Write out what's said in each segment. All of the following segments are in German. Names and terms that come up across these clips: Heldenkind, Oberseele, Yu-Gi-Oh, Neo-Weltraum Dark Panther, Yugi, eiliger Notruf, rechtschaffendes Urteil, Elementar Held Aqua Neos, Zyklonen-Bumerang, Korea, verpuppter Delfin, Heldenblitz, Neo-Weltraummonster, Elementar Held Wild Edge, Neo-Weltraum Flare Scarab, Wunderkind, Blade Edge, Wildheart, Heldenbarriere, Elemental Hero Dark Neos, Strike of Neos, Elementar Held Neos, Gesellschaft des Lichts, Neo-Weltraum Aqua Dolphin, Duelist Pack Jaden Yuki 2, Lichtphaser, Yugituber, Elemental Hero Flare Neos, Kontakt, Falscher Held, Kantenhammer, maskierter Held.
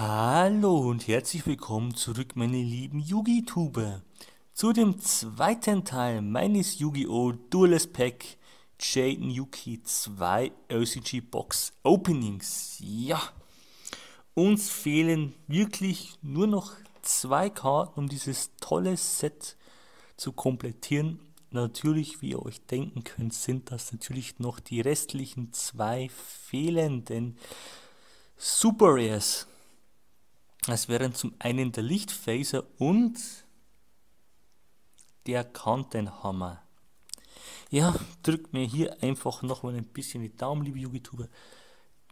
Hallo und herzlich willkommen zurück, meine lieben Yu-Gi-Tuber, zu dem zweiten Teil meines Yu-Gi-Oh! Duelist Pack Jaden Yuki 2 OCG Box Openings. Ja, uns fehlen wirklich nur noch zwei Karten, um dieses tolle Set zu komplettieren. Natürlich, wie ihr euch denken könnt, sind das natürlich noch die restlichen zwei fehlenden Super Rares. Das wären zum einen der Lichtphaser und der Kantenhammer. Ja, drückt mir hier einfach nochmal ein bisschen die Daumen, liebe Yu-Gi-Tuber,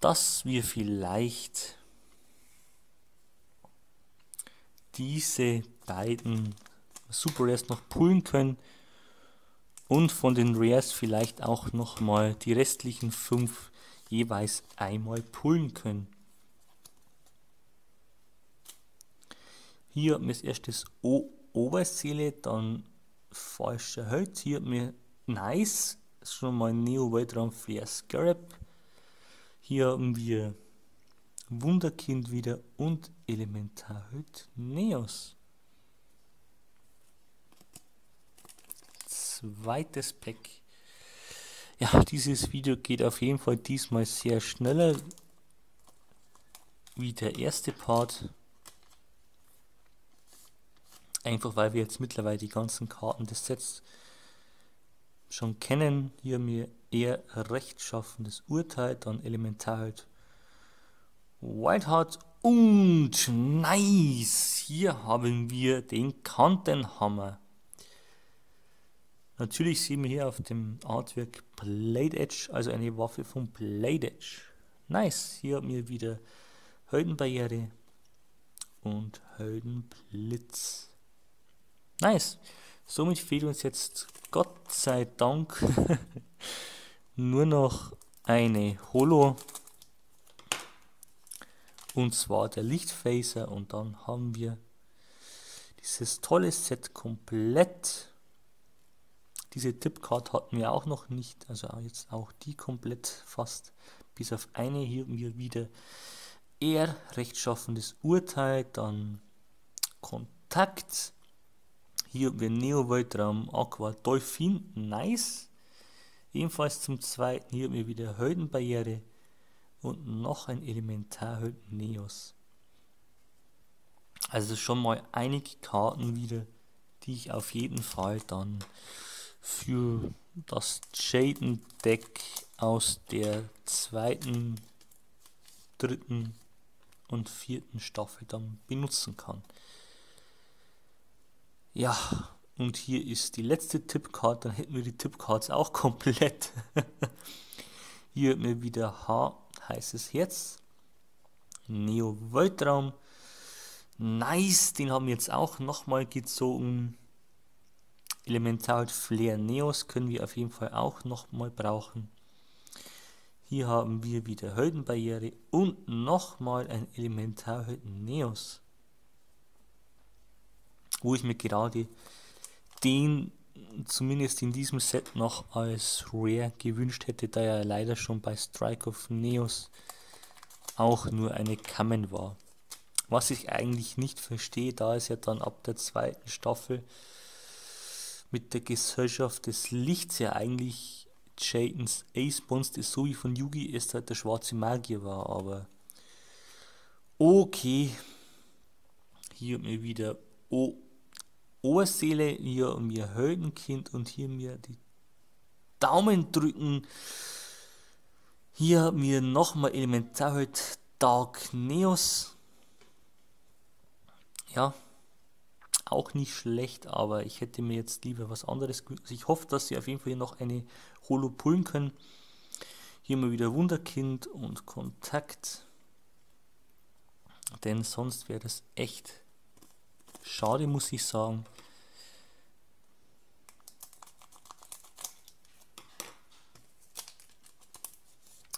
dass wir vielleicht diese beiden Super Rares noch pullen können und von den Rares vielleicht auch nochmal die restlichen 5 jeweils einmal pullen können. Hier hat mir als erstes Oberseele, dann Falscher Held. Hier hat mir nice, schon mal Neo-Weltraum Flare Scarab. Hier haben wir Wunderkind wieder und Elementar Held Neos. Zweites Pack. Ja, dieses Video geht auf jeden Fall diesmal sehr schneller wie der erste Part. Einfach weil wir jetzt mittlerweile die ganzen Karten des Sets schon kennen. Hier haben wir eher rechtschaffendes Urteil, dann Elementar Held Wildheart und nice, hier haben wir den Kantenhammer. Natürlich sehen wir hier auf dem Artwork Blade Edge, also eine Waffe von Blade Edge. Nice, hier haben wir wieder Heldenbarriere und Heldenblitz. Nice, somit fehlt uns jetzt Gott sei Dank nur noch eine Holo, und zwar der Lichtphaser, und dann haben wir dieses tolle Set komplett. Diese Tippcard hatten wir auch noch nicht, also jetzt auch die komplett fast, bis auf eine. Hier haben wir wieder eher rechtschaffendes Urteil, dann Kontakt. Hier haben wir Neo-Weltraum Aqua Dolphin, nice. Ebenfalls zum zweiten, hier haben wir wieder Heldenbarriere und noch ein Elementar Held Neos. Also schon mal einige Karten wieder, die ich auf jeden Fall dann für das Jaden Deck aus der zweiten, dritten und vierten Staffel dann benutzen kann. Ja, und hier ist die letzte Tippcard, dann hätten wir die Tippcards auch komplett. Hier haben wir wieder H, heißes Herz, Neo-Weltraum, nice, den haben wir jetzt auch nochmal gezogen. Elementar Held Flair Neos können wir auf jeden Fall auch nochmal brauchen. Hier haben wir wieder Heldenbarriere und nochmal ein Elementar Held Neos, wo ich mir gerade den zumindest in diesem Set noch als Rare gewünscht hätte, da er leider schon bei Strike of Neos auch nur eine Common war. Was ich eigentlich nicht verstehe, da es ja dann ab der zweiten Staffel mit der Gesellschaft des Lichts ja eigentlich Jadens Ace-Bonst ist, so wie von Yugi es halt der schwarze Magier war, aber okay. Hier mir wieder Oberseele, hier haben wir Heldenkind und hier mir die Daumen drücken. Hier haben wir nochmal Elementar Held Dark Neos. Ja, auch nicht schlecht, aber ich hätte mir jetzt lieber was anderes gewünscht. Ich hoffe, dass wir auf jeden Fall hier noch eine Holo pullen können. Hier mal wieder Wunderkind und Kontakt, denn sonst wäre das echt schade, muss ich sagen.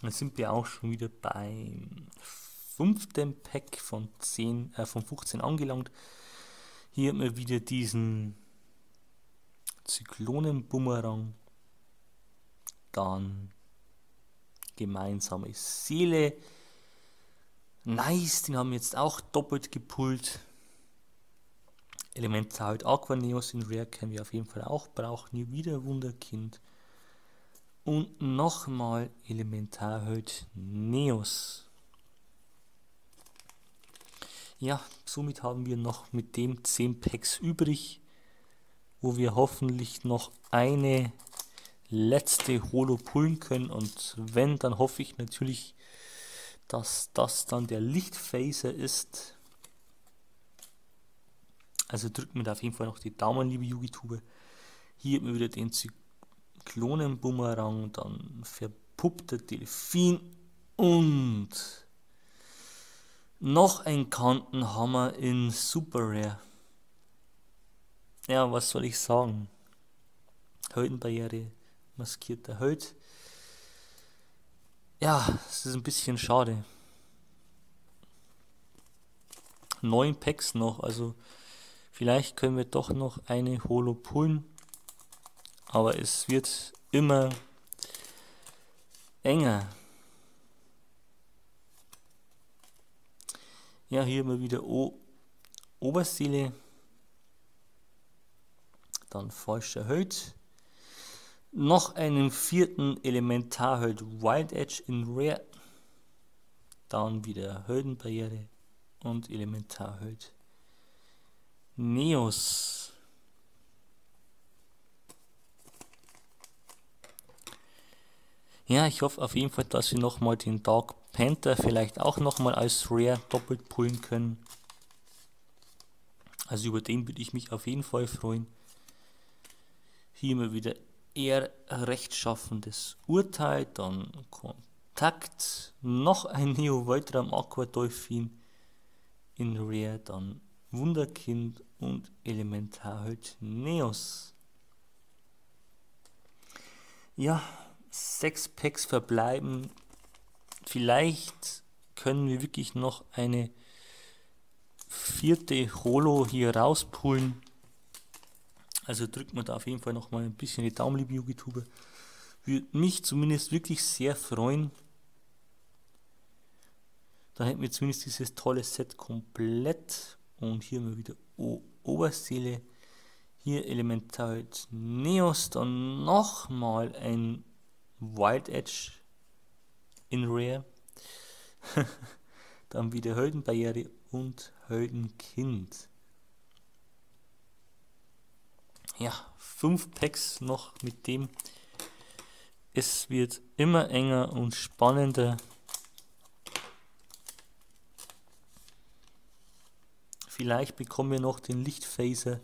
Jetzt sind wir auch schon wieder beim 5. Pack von 15 angelangt. Hier haben wir wieder diesen Zyklonen-Bumerang, dann gemeinsame Seele, Nice, den haben wir jetzt auch doppelt gepullt. Elementar Held Aqua Neos in Rare können wir auf jeden Fall auch brauchen. Hier wieder Wunderkind. Und nochmal Elementar Held Neos. Ja, somit haben wir noch mit dem 10 Packs übrig, wo wir hoffentlich noch eine letzte Holo pullen können. Und wenn, dann hoffe ich natürlich, dass das dann der Lichtphaser ist. Also drückt mir da auf jeden Fall noch die Daumen, liebe Yu-Gi-Tuber. Hier wieder den Zyklonen-Bumerang, dann verpuppter Delfin und noch ein Kantenhammer in Super Rare. Ja, was soll ich sagen? Heldenbarriere, maskierter Held. Ja, es ist ein bisschen schade. 9 Packs noch, also vielleicht können wir doch noch eine Holo pullen. Aber es wird immer enger. Ja, hier mal wieder Oberseele. Dann Falscher Held. Noch einen 4. Elementar Held Wild Edge in Rare. Dann wieder Heldenbarriere und Elementar Held Neos. Ja, ich hoffe auf jeden Fall, dass wir nochmal den Dark Panther vielleicht auch nochmal als Rare doppelt pullen können. Also über den würde ich mich auf jeden Fall freuen. Hier mal wieder rechtschaffendes Urteil, dann Kontakt, noch ein Neo-Weltraum Aqua Dolphin in Rare, dann Wunderkind und Elementar Held Neos. Ja, 6 Packs verbleiben. Vielleicht können wir wirklich noch eine 4. Holo hier rauspullen. Also drückt mir da auf jeden Fall nochmal ein bisschen die Daumen, liebe Yu-Gi-Tuber. Würde mich zumindest wirklich sehr freuen. Dann hätten wir zumindest dieses tolle Set komplett. Und hier mal wieder Oberseele. Hier Elementar Held Neos. Dann nochmal ein Wild Edge in Rare. Dann wieder Heldenbarriere und Heldenkind. Ja, 5 Packs noch mit dem. Es wird immer enger und spannender. Vielleicht bekommen wir noch den Lichtphaser.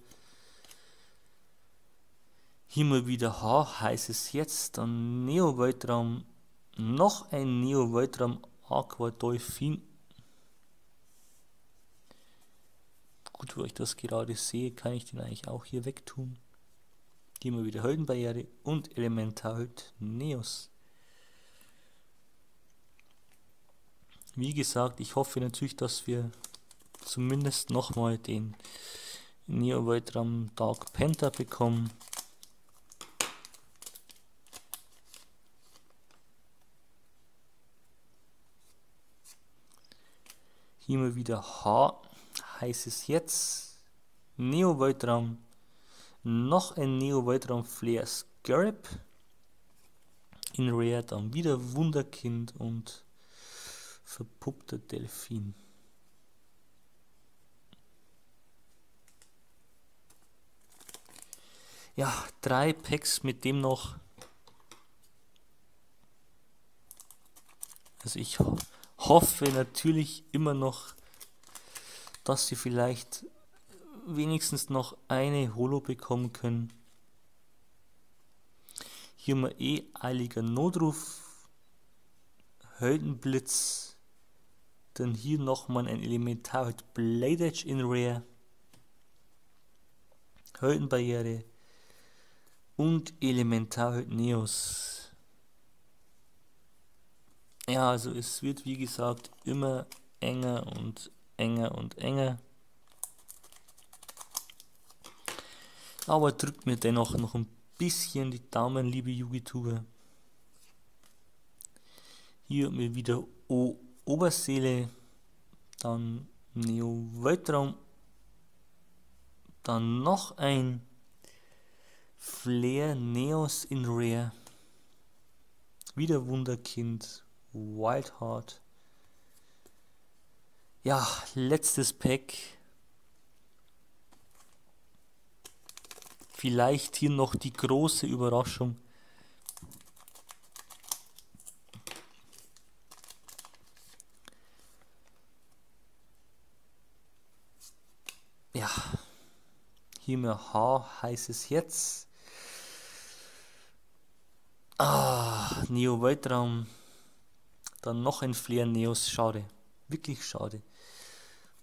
Hier mal wieder H heißt es jetzt. Dann Neo-Weltraum. Noch ein Neo-Weltraum Aqua Dolphin. Gut, wo ich das gerade sehe, kann ich den eigentlich auch hier wegtun. Hier mal wieder Heldenbarriere und Elementar Held Neos. Wie gesagt, ich hoffe natürlich, dass wir zumindest nochmal den Neo-Weltraum Dark Panther bekommen. Hier mal wieder H heißt es jetzt. Neo-Weltraum. Noch ein Neo-Weltraum Flare Scarab. In Rare dann wieder Wunderkind und verpuppter Delfin. Ja, 3 Packs mit dem noch. Also ich hoffe natürlich immer noch, dass sie vielleicht wenigstens noch eine Holo bekommen können. Hier mal eiliger Notruf, Heldenblitz, dann hier nochmal ein Elementar Held Blade Edge in Rare, Heldenbarriere und Elementar Held Neos. Ja, also es wird wie gesagt immer enger und enger und enger. Aber drückt mir dennoch noch ein bisschen die Daumen, liebe Yu-Gi-Tuber. Hier haben wir wieder Oberseele, Dann Neo-Weltraum. Dann noch ein Flair Neos in Rare. Wieder Wunderkind. Wildheart. Ja, letztes Pack. Vielleicht hier noch die große Überraschung. Ja, hier mehr H heißt es jetzt. Ah, Neo-Weltraum. Dann noch ein Flair Neos, schade. Wirklich schade.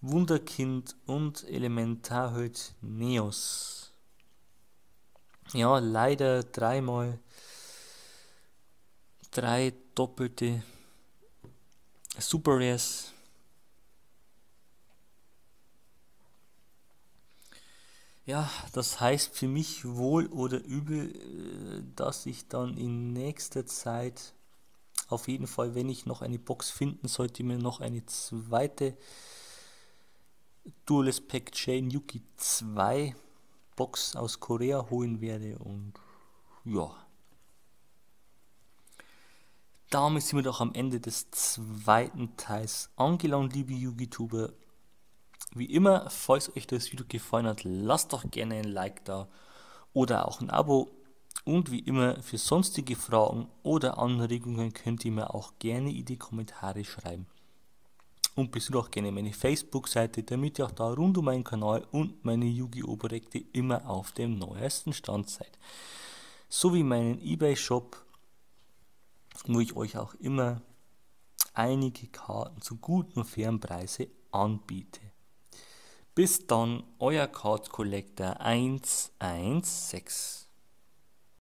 Wunderkind und Elementar Held Neos. Ja, leider dreimal. Drei doppelte Super Rares. Ja, das heißt für mich wohl oder übel, dass ich dann in nächster Zeit auf jeden Fall, wenn ich noch eine Box finden sollte, mir noch eine zweite Duelist Pack Jaden Yuki 2 Box aus Korea holen werde. Und ja, damit sind wir doch am Ende des zweiten Teils angelangt, liebe Yu-Gi-Tuber. Wie immer, falls euch das Video gefallen hat, lasst doch gerne ein Like da oder auch ein Abo. Und wie immer, für sonstige Fragen oder Anregungen könnt ihr mir auch gerne in die Kommentare schreiben. Und besucht auch gerne meine Facebook-Seite, damit ihr auch da rund um meinen Kanal und meine Yu-Gi-Oh! Projekte immer auf dem neuesten Stand seid. Sowie meinen eBay-Shop, wo ich euch auch immer einige Karten zu guten und fairen Preisen anbiete. Bis dann, euer Card-Collector 116.